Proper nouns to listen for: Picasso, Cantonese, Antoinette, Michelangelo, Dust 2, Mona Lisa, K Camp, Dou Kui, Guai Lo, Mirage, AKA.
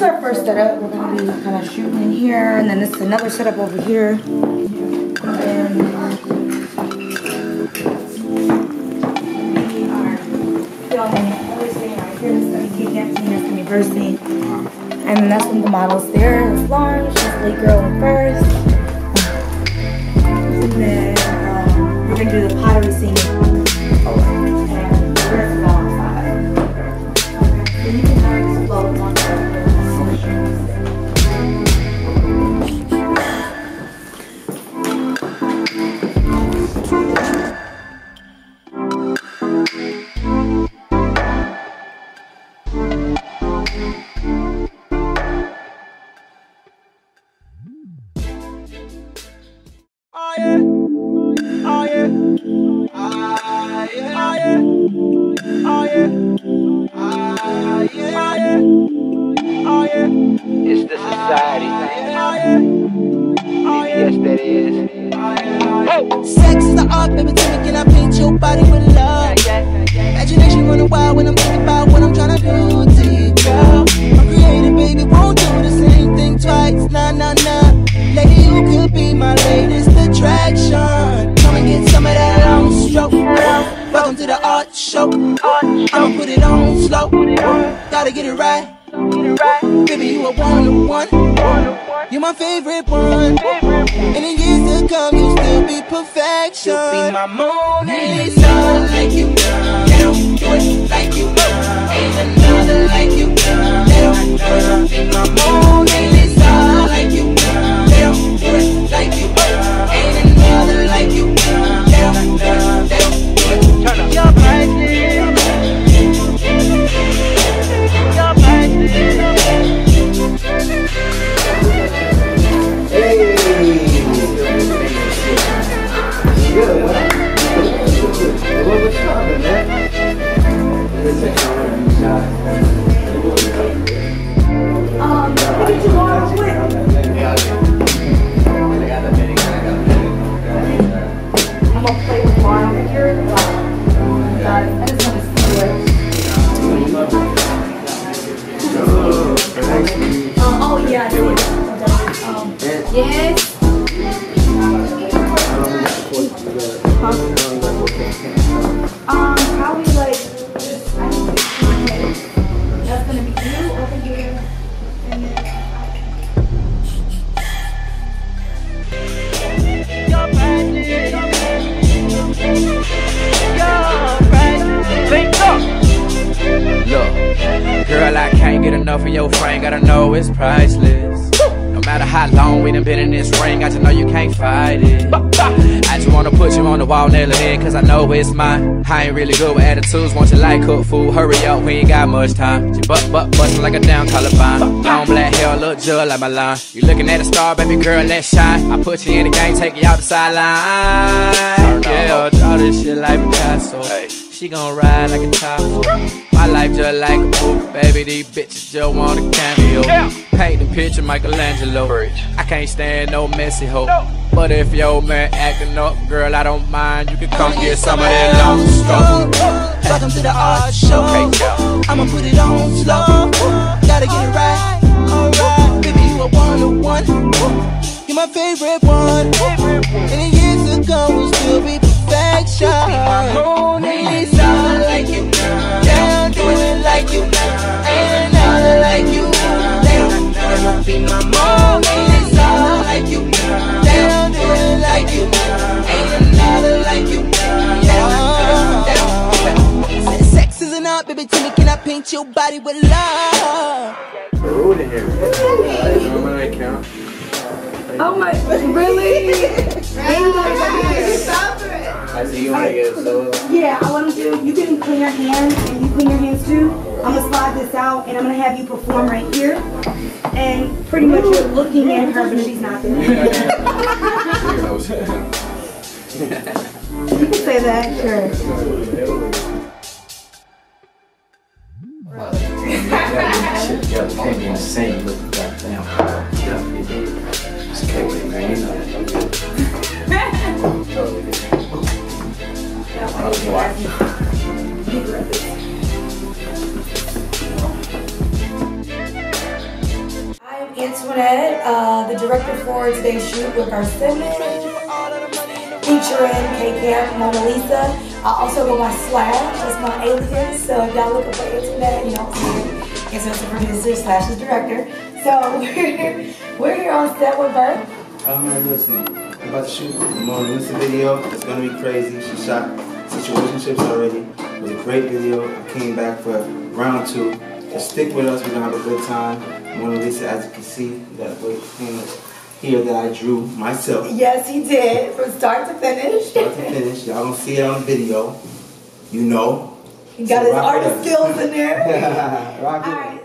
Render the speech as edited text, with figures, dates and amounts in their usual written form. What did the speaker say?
is our first setup. We're gonna be kind of shooting in here, and then this is another setup over here. And then always staying right here. This is the K Camp, and here's the university. And then that's when the models there. There's Lauren, she's the lead girl in first. And then we're gonna do the pottery scene. And we're gonna sex is the art, baby, tell me, can I paint your body with love? Imagination running wild when I'm thinking about what I'm trying to do to you, girl. I'm creative, baby, won't do the same thing twice, nah, nah, nah. Lady, you could be my latest attraction. Come and get some of that long stroke, girl. Welcome to the art show. I'ma put it on slow. Gotta get it right. Baby, you a one-on-one. You're my favorite one. And in years to come, you'll still be perfection. You'll be my Mona Lisa. Ain't another like you, girl. They don't do it like you, girl. Ain't another like you, girl. They don't do it. Be my Mona Lisa. Like you, girl. They don't do it like you, girl. Ain't another like you, girl. They don't do it. They don't do it. Turn up. You're priceless. Enough of your frame, gotta know it's priceless. No matter how long we done been in this ring, I just know you can't fight it. I just wanna put you on the wall, nail it in, cause I know it's mine. I ain't really good with attitudes, want you like cook food. Hurry up, we ain't got much time. She bustin' like a damn Columbine. Long black hair, look just like my line. You looking at a star, baby girl, let's shine. I put you in the game, take you out the sideline. Yeah, draw this shit like Picasso. She gon' ride like a taco. My life just like a movie, baby. These bitches just want a cameo. Paint the picture, Michelangelo. I can't stand no messy hoe. But if your man acting up, girl, I don't mind. You can come get some of that long stroke. Welcome to the art show. I'ma put it on slow. Gotta get it right. Alright, baby, you a one-on-one. You're my favorite one. And in years to come, we'll still be perfection. My Mona Lisa, like you, girl. They don't do it like you, girl. Ain't another like you, girl. They don't do it. Be my Mona Lisa, like you, girl. They don't do it like you, girl. Ain't another like you, girl. They don't do it. Sex isn't up, baby. Tell me, can I paint your body with love? We're rude in here. Normally I count. Oh my, really? Stop it. I see you want to get a solo. Yeah, I want to do, you can clean your hands and you clean your hands too. I'm going to slide this out and I'm going to have you perform right here. And pretty much you're looking at her, but she's not there. You can say that, sure. I don't know why. Antoinette, the director for today's shoot with our segment, featuring K Camp, Mona Lisa. I also go by Slash, that's my alias. So if y'all looking for Antoinette, you don't see it. It's just a producer slash the director. So we're here on set with her. Oh man, listen, I'm about to shoot the Mona Lisa video. It's gonna be crazy. She shot situationships already. It was a great video. I came back for round two. Just stick with us. We're gonna have a good time. Mona Lisa, as you can see, you got a great thing here that I drew myself. Yes, he did. From start to finish. Start to finish. Y'all don't see it on video. You know. You got his artist skills in there. Rock it.